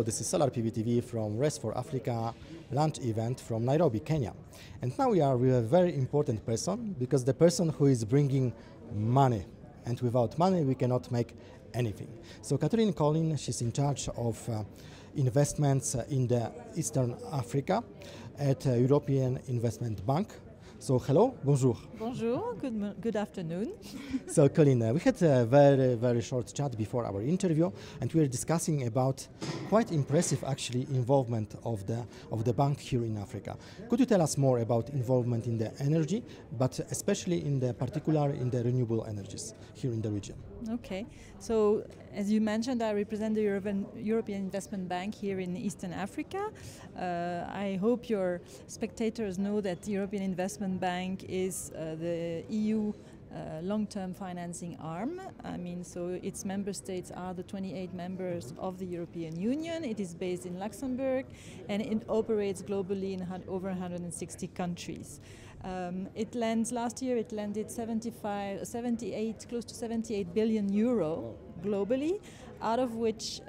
Hello, this is Solar PV TV from Res4Africa launch event from Nairobi, Kenya. And now we are with a very important person, because the person who is bringing money. And without money, we cannot make anything. So Catherine Collin, she's in charge of investments in the Eastern Africa at European Investment Bank. So hello, bonjour. Bonjour, good afternoon. So Collin, we had a very short chat before our interview, and we were discussing about quite impressive actually involvement of the bank here in Africa. Could you tell us more about involvement in the energy, but especially in the particular in the renewable energies here in the region? Okay, so as you mentioned, I represent the European Investment Bank here in Eastern Africa. I hope your spectators know that the European Investment Bank is the EU long-term financing arm. I mean, so its member states are the 28 members of the European Union. It is based in Luxembourg and it operates globally in over 160 countries. It lends, last year it lended close to 78 billion euro globally, out of which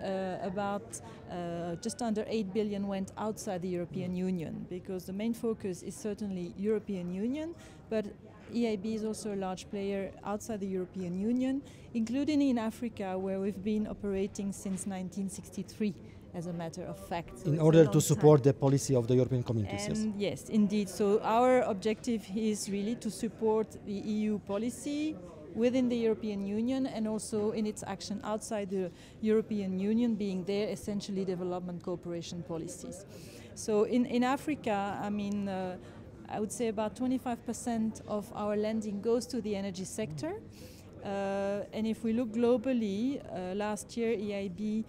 just under 8 billion went outside the European Union, because the main focus is certainly European Union, but EIB is also a large player outside the European Union, including in Africa, where we've been operating since 1963. As a matter of fact. So in order to support the policy of the European communities. And yes, indeed. So our objective is really to support the EU policy within the European Union and also in its action outside the European Union, being there essentially development cooperation policies. So in Africa, I mean, I would say about 25% of our lending goes to the energy sector. And if we look globally, last year EIB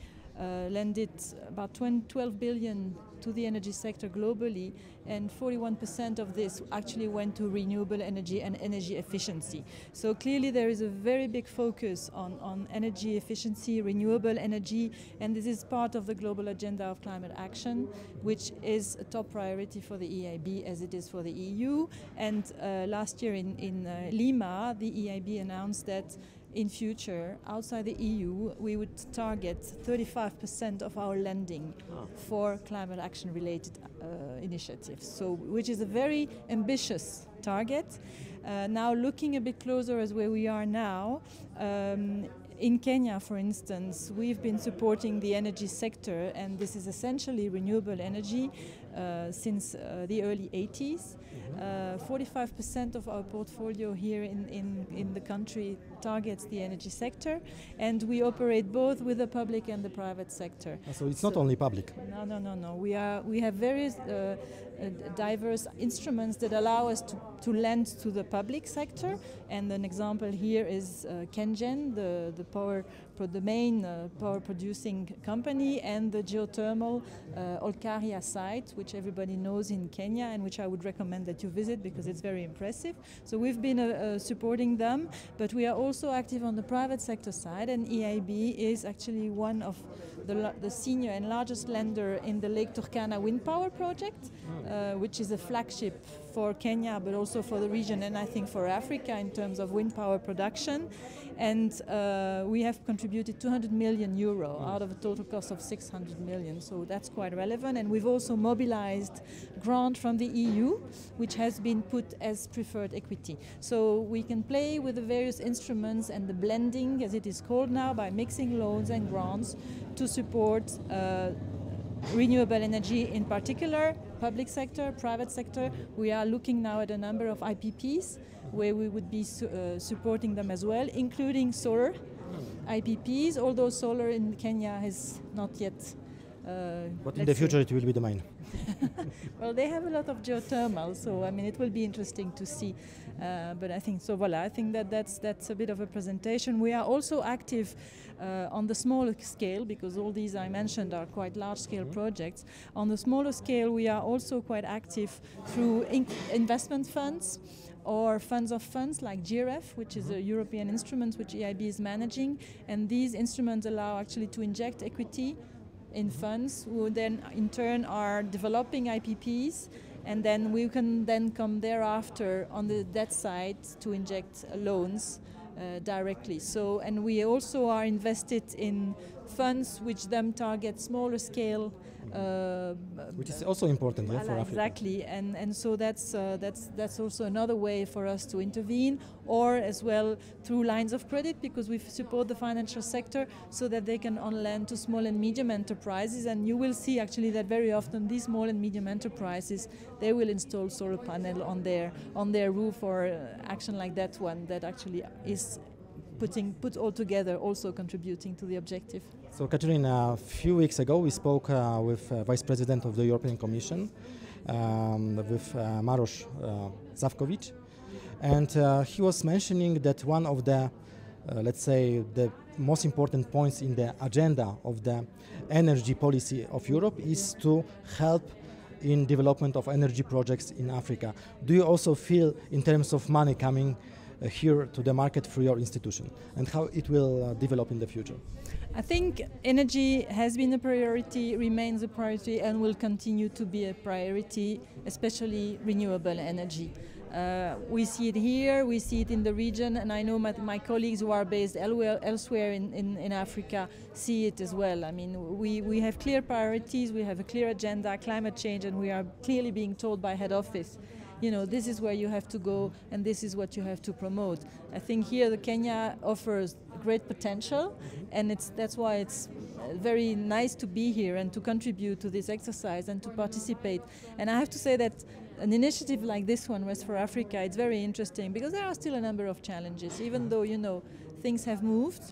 lended about 12 billion to the energy sector globally, and 41% of this actually went to renewable energy and energy efficiency. So clearly there is a very big focus on energy efficiency, renewable energy, and this is part of the global agenda of climate action, which is a top priority for the EIB as it is for the EU. And last year in Lima, the EIB announced that in future, outside the EU, we would target 35% of our lending for climate action-related initiatives, so which is a very ambitious target. Now, looking a bit closer as where we are now, in Kenya, for instance, we've been supporting the energy sector, and this is essentially renewable energy since the early 80s. 45% of our portfolio here in the country targets the energy sector, and we operate both with the public and the private sector. So it's not only public? No. We have various diverse instruments that allow us to lend to the public sector, and an example here is KenGen, the main power producing company, and the geothermal Olkaria site, which everybody knows in Kenya and which I would recommend that you visit because it's very impressive. So we've been supporting them, but we are also active on the private sector side, and EIB is actually one of the senior and largest lender in the Lake Turkana wind power project, which is a flagship for Kenya, but also for the region, and I think for Africa in terms of wind power production. And we have contributed 200 million euro out of a total cost of 600 million, so that's quite relevant. And we've also mobilized grant from the EU, which has been put as preferred equity. So we can play with the various instruments and the blending, as it is called now, by mixing loans and grants to support renewable energy in particular, public sector, private sector. We are looking now at a number of IPPs where we would be supporting them as well, including solar IPPs, although solar in Kenya is not yet... but in the future it will be the main. Well, they have a lot of geothermal, so I mean it will be interesting to see. But I think so. Voilà, I think that's a bit of a presentation. We are also active on the smaller scale, because all these I mentioned are quite large-scale projects. On the smaller scale, we are also quite active through investment funds, or funds of funds like GRF, which is a European instrument which EIB is managing, and these instruments allow actually to inject equity in funds, who then in turn are developing IPPs, and then we can then come thereafter on the debt side to inject loans directly. So, and we also are invested in funds which then target smaller scale. Which is also important, yeah, for Africa. Exactly, and so that's also another way for us to intervene, or as well through lines of credit, because we support the financial sector so that they can lend to small and medium enterprises. And you will see actually that very often these small and medium enterprises, they will install solar panel on their roof, or action like that one that actually is put all together, also contributing to the objective. So, Catherine, a few weeks ago we spoke with Vice President of the European Commission, with Maroš Zavkovic, and he was mentioning that one of the, let's say, the most important points in the agenda of the energy policy of Europe is to help in development of energy projects in Africa. Do you also feel, in terms of money coming here to the market for your institution, and how it will develop in the future? I think energy has been a priority, remains a priority, and will continue to be a priority, especially renewable energy. We see it here, we see it in the region, and I know my colleagues who are based elsewhere in Africa see it as well. I mean, we have clear priorities, we have a clear agenda, climate change, and we are clearly being told by head office, you know, this is where you have to go and this is what you have to promote. I think here the Kenya offers great potential, and that's why it's very nice to be here and to contribute to this exercise and to participate. And I have to say that an initiative like this one, Res4Africa, it's very interesting because there are still a number of challenges. Even though, you know, things have moved,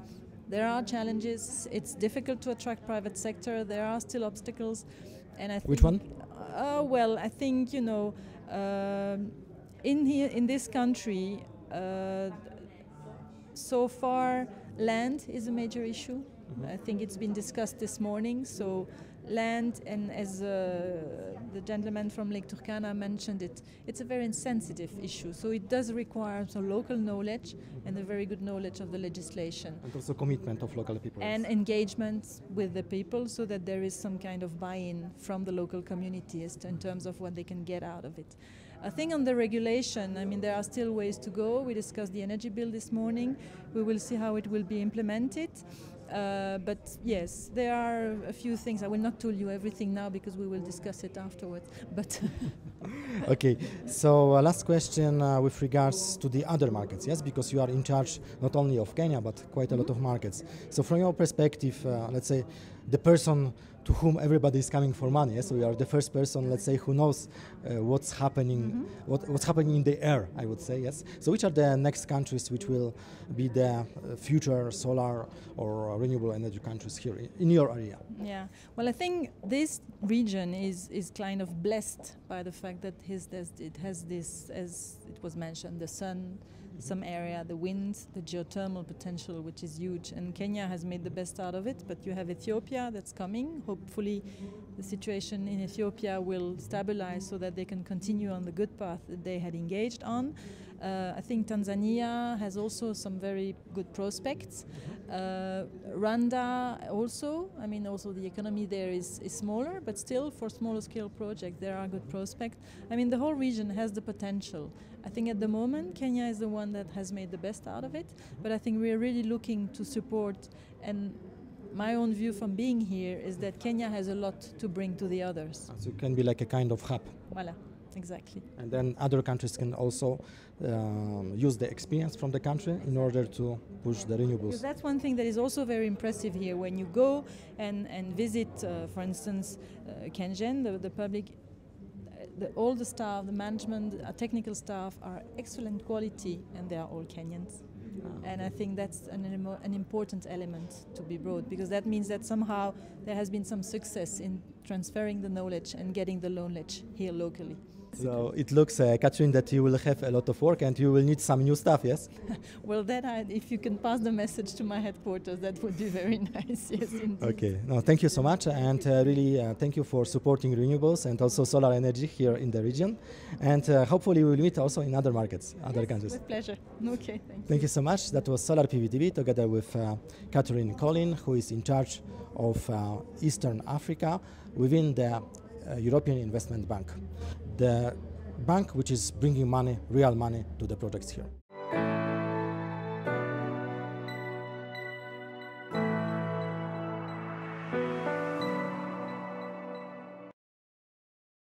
there are challenges. It's difficult to attract private sector. There are still obstacles. And I think, which one? Well, I think, you know, in this country, so far land is a major issue. Mm-hmm. I think it's been discussed this morning. So land, and as the gentleman from Lake Turkana mentioned it, it's a very sensitive issue. So it does require some local knowledge and a very good knowledge of the legislation. And also commitment of local people. And engagement with the people so that there is some kind of buy-in from the local communities in terms of what they can get out of it. I think on the regulation, I mean, there are still ways to go. We discussed the energy bill this morning. We will see how it will be implemented. But yes, there are a few things. I will not tell you everything now because we will discuss it afterwards. But okay, so last question with regards to the other markets, yes? Because you are in charge not only of Kenya, but quite a lot of markets. So from your perspective, let's say, the person to whom everybody is coming for money, yes? So you are the first person, let's say, who knows what's happening, what's happening in the air, I would say, yes? So which are the next countries which will be the future solar or renewable energy countries here in your area? Yeah, well, I think this region is kind of blessed by the fact that it has this, as it was mentioned, the sun, some area, the wind, the geothermal potential, which is huge, and Kenya has made the best out of it. But you have Ethiopia that's coming. Hopefully the situation in Ethiopia will stabilize so that they can continue on the good path that they had engaged on. I think Tanzania has also some very good prospects. Rwanda also, I mean, also the economy there is smaller, but still for smaller scale projects there are good prospects. I mean, the whole region has the potential. I think at the moment Kenya is the one that has made the best out of it, but I think we are really looking to support, and my own view from being here is that Kenya has a lot to bring to the others. So it can be like a kind of hub. Voilà. Exactly. And then other countries can also use the experience from the country in order to push the renewables. Because that's one thing that is also very impressive here. When you go and visit, for instance, KenGen, the public, all the staff, the management, technical staff are excellent quality, and they are all Kenyans. And I think that's an important element to be brought, because that means that somehow there has been some success in transferring the knowledge and getting the knowledge here locally. So it looks, Catherine, that you will have a lot of work and you will need some new stuff, yes? Well, then if you can pass the message to my headquarters, that would be very nice, yes, indeed. Okay, no, thank you so much, and really thank you for supporting renewables and also solar energy here in the region. And hopefully we will meet also in other markets, other countries. With pleasure. Okay, thank you. Thank you so much. That was Solar PV TV together with Catherine Collin, who is in charge of Eastern Africa within the European Investment Bank, the bank which is bringing money, real money, to the projects here.